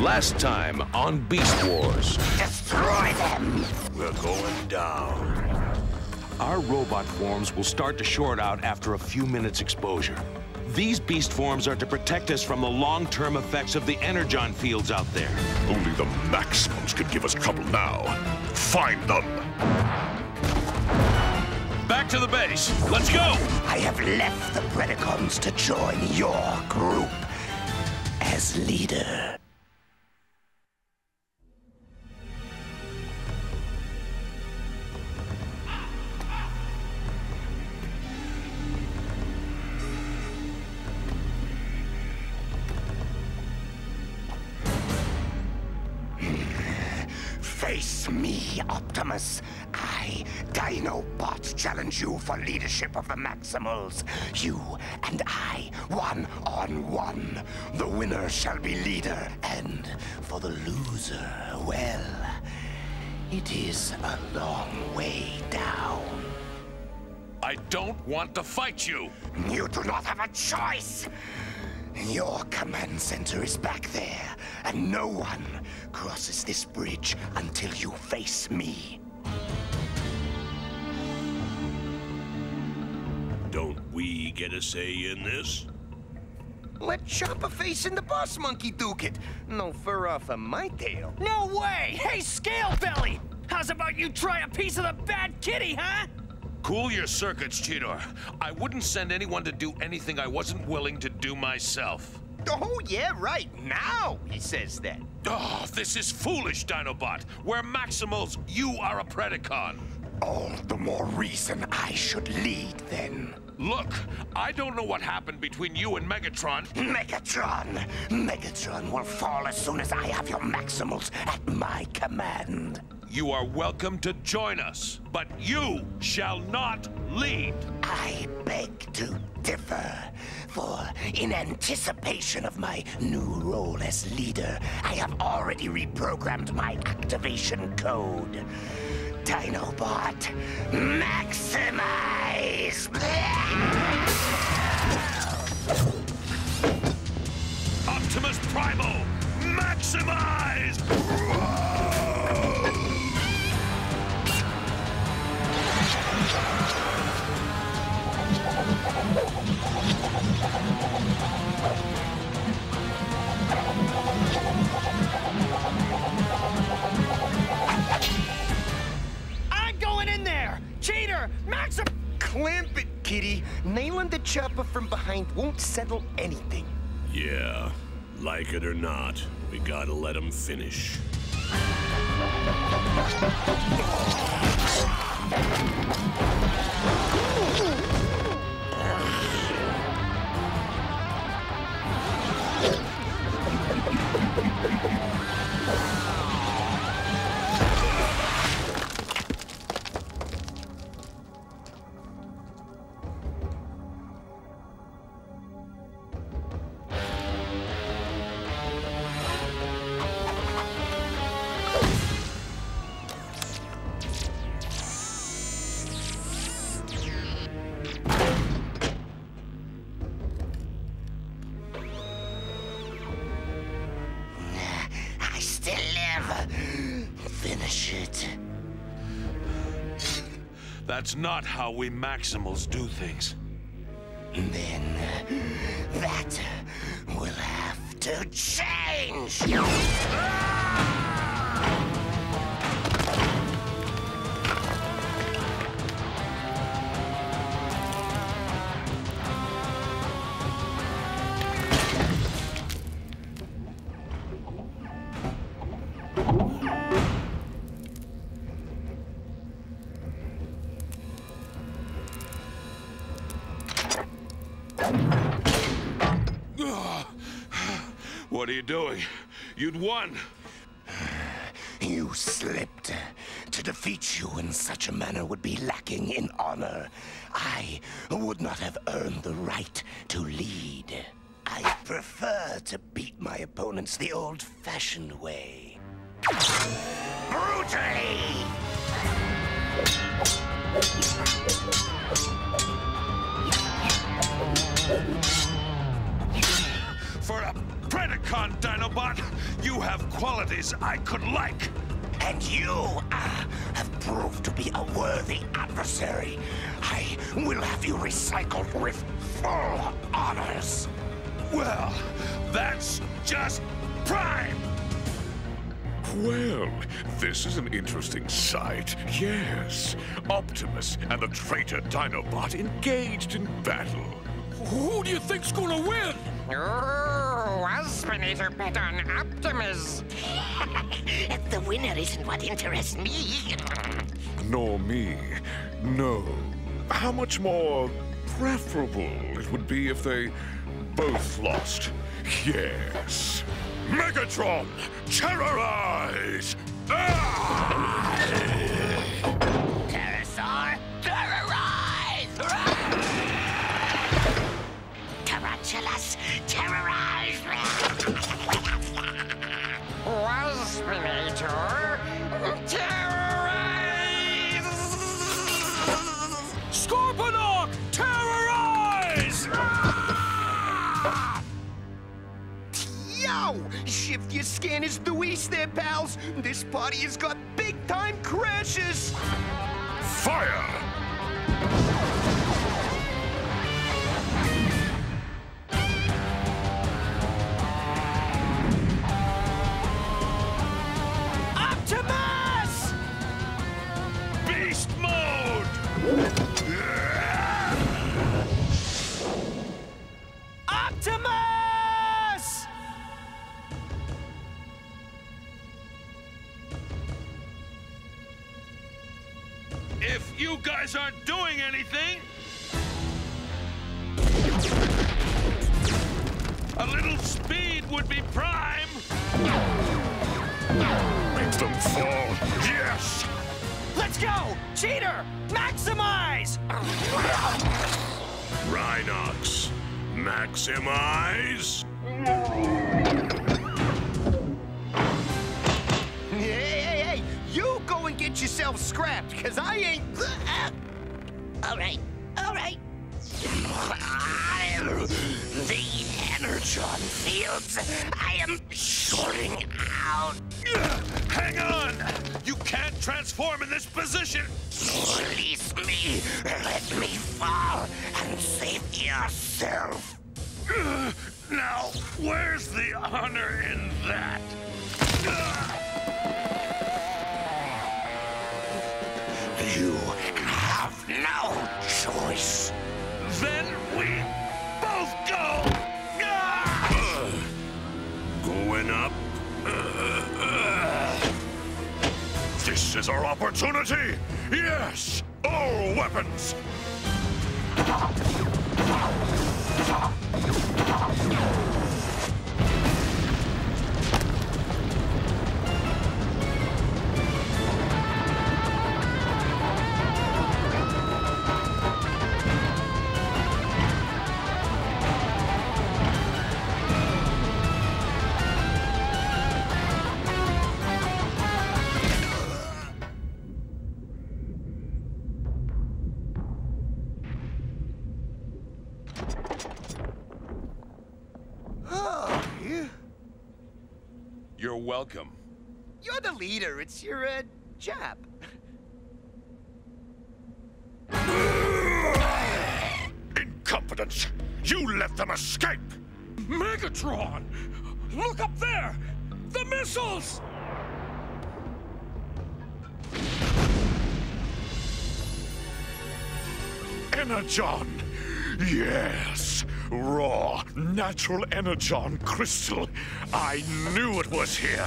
Last time on Beast Wars. Destroy them! We're going down. Our robot forms will start to short out after a few minutes' exposure. These beast forms are to protect us from the long-term effects of the energon fields out there. Only the Maximals could give us trouble now. Find them! Back to the base. Let's go! I have left the Predacons to join your group as leader. Face me, Optimus. I, Dinobot, challenge you for leadership of the Maximals. You and I, one-on-one. The winner shall be leader, and for the loser, well, it is a long way down. I don't want to fight you. You do not have a choice. Your command center is back there, and no one crosses this bridge until you face me. Don't we get a say in this? Let Chopperface and the boss monkey duke it. No fur off of my tail. No way! Hey, Scalebelly! How's about you try a piece of the bad kitty, huh? Cool your circuits, Cheetor. I wouldn't send anyone to do anything I wasn't willing to do myself. Oh, yeah, right. Now he says that. Oh, this is foolish, Dinobot. We're Maximals. You are a Predacon. All the more reason I should lead, then. Look, I don't know what happened between you and Megatron. Megatron! Megatron will fall as soon as I have your Maximals at my command. You are welcome to join us, but you shall not lead. I beg to differ, for in anticipation of my new role as leader, I have already reprogrammed my activation code. Dinobot, maximize! Optimus Primal, maximize! I'm going in there! Cheater! Maxim! Clamp it, kitty. Nailing the chopper from behind won't settle anything. Yeah, like it or not, we gotta let him finish. Finish it. That's not how we Maximals do things. Then that will have to change. What are you doing? You'd won! You slipped. To defeat you in such a manner would be lacking in honor. I would not have earned the right to lead. I prefer to beat my opponents the old-fashioned way. Brutally! For a Predacon Dinobot, you have qualities I could like. And you have proved to be a worthy adversary. I will have you recycled with full honors. Well, that's just prime! Well, this is an interesting sight, yes. Optimus and the traitor Dinobot engaged in battle. Who do you think's gonna win? Oh, Aspinator bet on Optimus. The winner isn't what interests me. Nor me, no. How much more preferable it would be if they both lost, yes. Megatron, terrorize! Pterosaur, terrorize! Tarantulas, terrorize! Waspinator, terrorize! Scorponok, terrorize! Yo! Shift your scanners to east there, pals! This party has got big-time crashes! Fire! Optimus! Beast mode! Optimus! If you guys aren't doing anything, a little speed would be prime. Make them fall, yes! Let's go! Cheetor, maximize! Rhinox, maximize! Get yourself scrapped, because I ain't... All right. The energon fields, I am shorting out. Hang on! You can't transform in this position! Release me, let me fall, and save yourself. Now, where's the honor in that? You have no choice. Then we both go! Going up? This is our opportunity! Yes! All weapons! You're welcome. You're the leader. It's your job. Incompetence! You let them escape! Megatron! Look up there! The missiles! Energon! Yes! Raw, natural energon crystal. I knew it was here.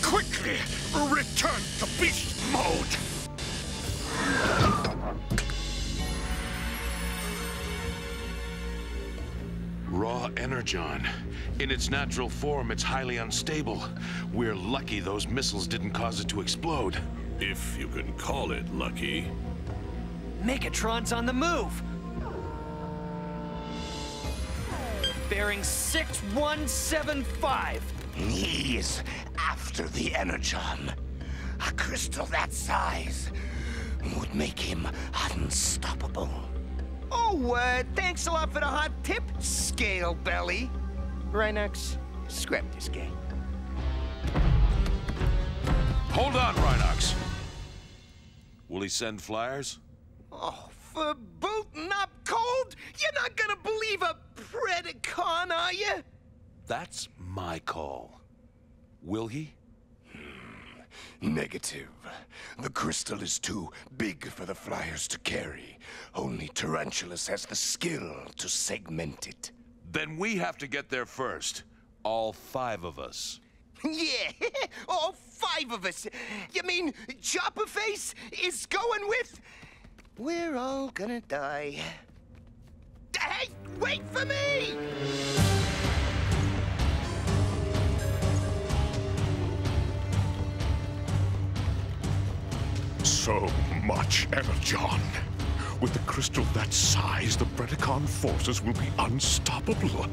Quickly, return to beast mode. Raw energon. In its natural form, it's highly unstable. We're lucky those missiles didn't cause it to explode. If you can call it lucky. Megatron's on the move! Bearing 6175! He's after the energon. A crystal that size would make him unstoppable. Oh, thanks a lot for the hot tip, Scale Belly. Rhinox, scrap this game. Hold on, Rhinox. Will he send flyers? Oh, for booting up cold? You're not gonna believe a Predacon, are you? That's my call. Will he? Negative. The crystal is too big for the flyers to carry. Only Tarantulas has the skill to segment it. Then we have to get there first. All five of us. Yeah, all five of us. You mean Chopperface is going with? We're all gonna die. Hey, wait for me! So much energon. With the crystal that size, the Predacon forces will be unstoppable.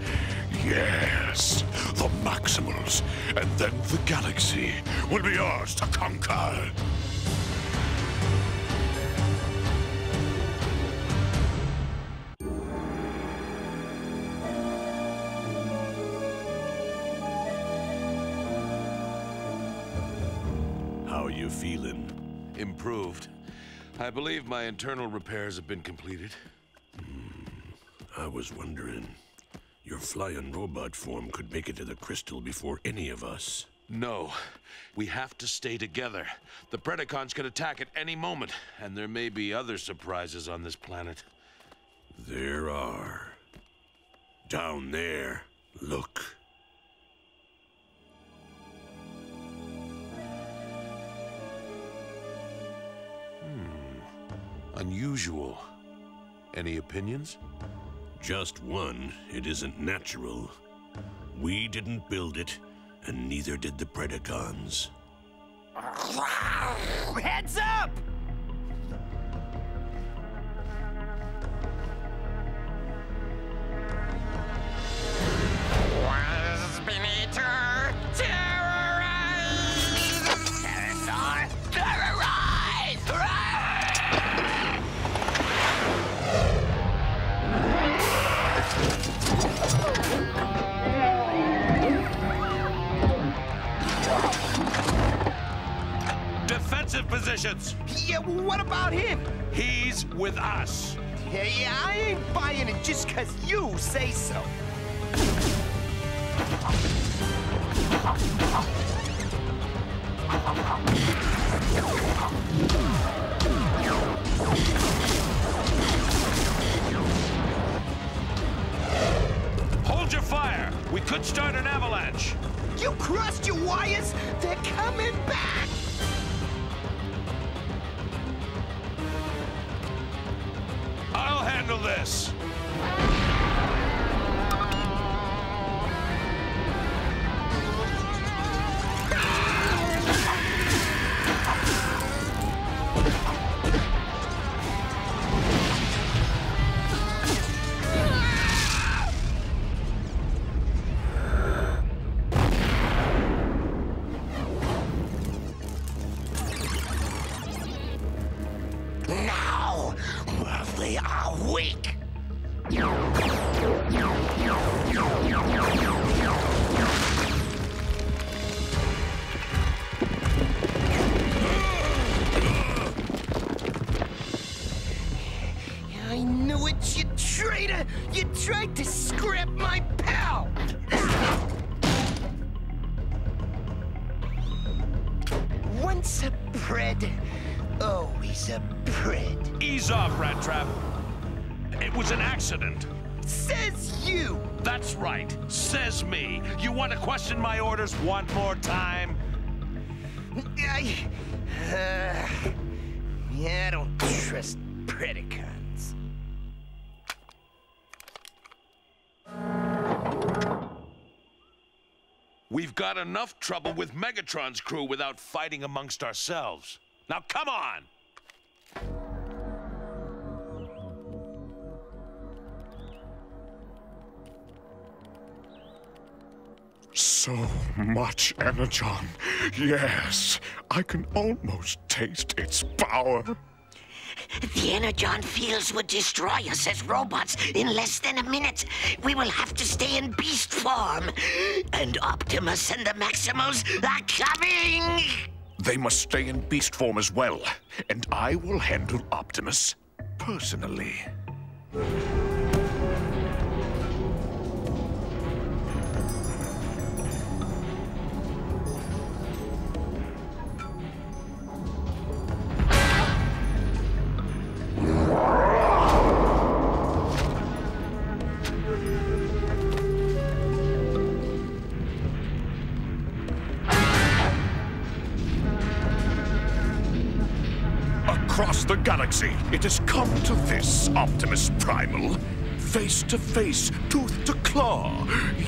Yes, the Maximals, and then the galaxy will be ours to conquer. How are you feeling? Improved. I believe my internal repairs have been completed. I was wondering, your flying robot form could make it to the crystal before any of us. No, we have to stay together. The Predacons could attack at any moment, and there may be other surprises on this planet. There are. Down there, look. Unusual. Any opinions? Just one. It isn't natural. We didn't build it, and neither did the Predacons. Heads up! Was beneath her terrorized! Terror! Terrorize! Terrorize! Defensive positions! Yeah, what about him? He's with us. Yeah, I ain't buying it just because you say so. Hold your fire! We could start an avalanche! You crossed your wires! They're coming back! I'll handle this! Ease off, Rat Trap. It was an accident. Says you. That's right. Says me. You want to question my orders one more time? I don't trust Predacons. We've got enough trouble with Megatron's crew without fighting amongst ourselves. Now come on! So much energon. Yes, I can almost taste its power. The energon fields would destroy us as robots in less than a minute. We will have to stay in beast form. And Optimus and the Maximals are coming! They must stay in beast form as well. And I will handle Optimus personally. Across the galaxy, it has come to this, Optimus Primal. Face to face, tooth to claw.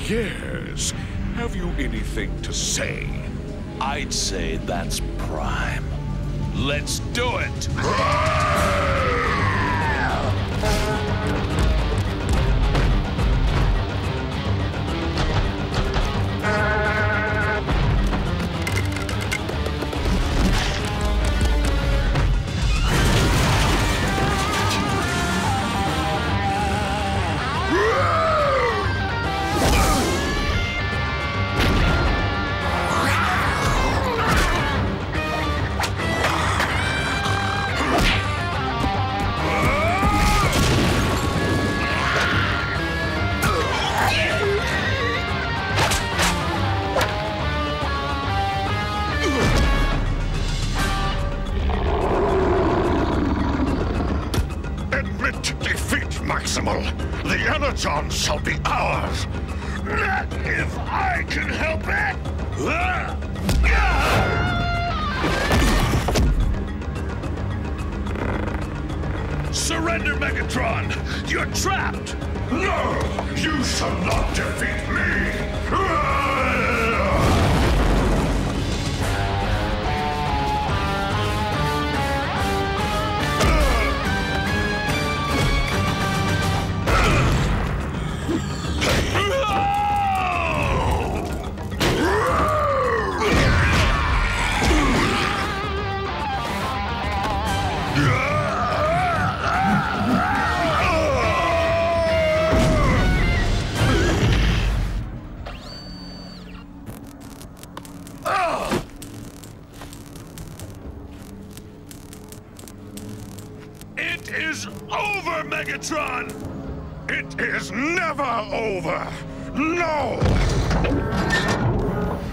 Yes. Have you anything to say? I'd say that's prime. Let's do it! The energon shall be ours! Not if I can help it! Surrender, Megatron! You're trapped! No! You shall not defeat me! It is over, Megatron! It is never over! No!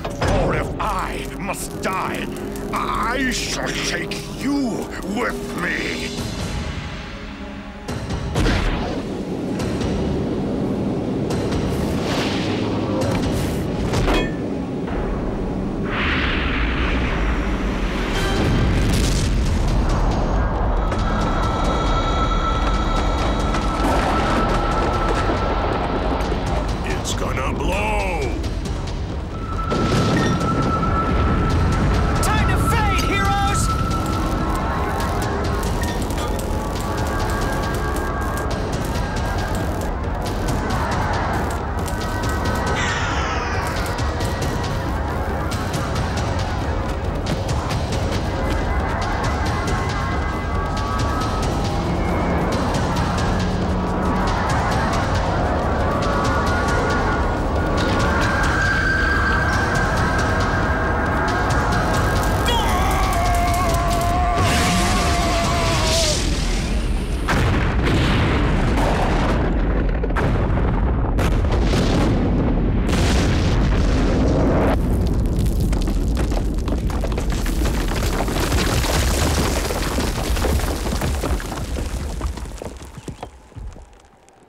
For if I must die, I shall take you with me!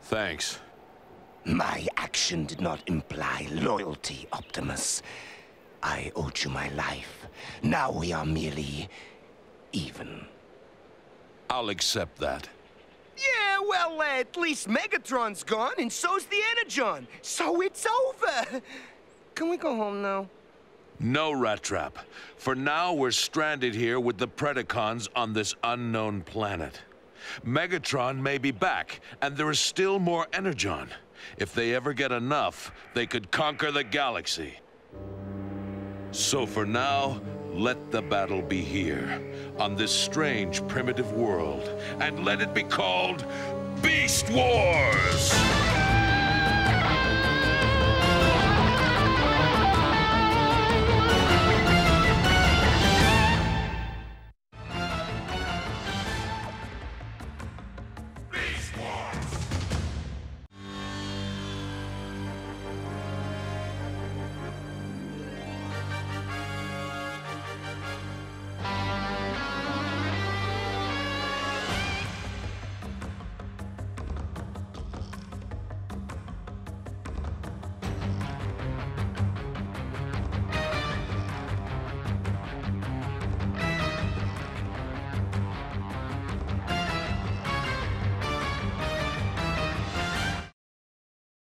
Thanks. My action did not imply loyalty, Optimus. I owed you my life. Now we are merely even. I'll accept that. Yeah, well, at least Megatron's gone, and so's the energon. So it's over. Can we go home now? No, Rat Trap. For now, we're stranded here with the Predacons on this unknown planet. Megatron may be back, and there is still more energon. If they ever get enough, they could conquer the galaxy. So for now, Let the battle be here, on this strange primitive world, and let it be called Beast Wars!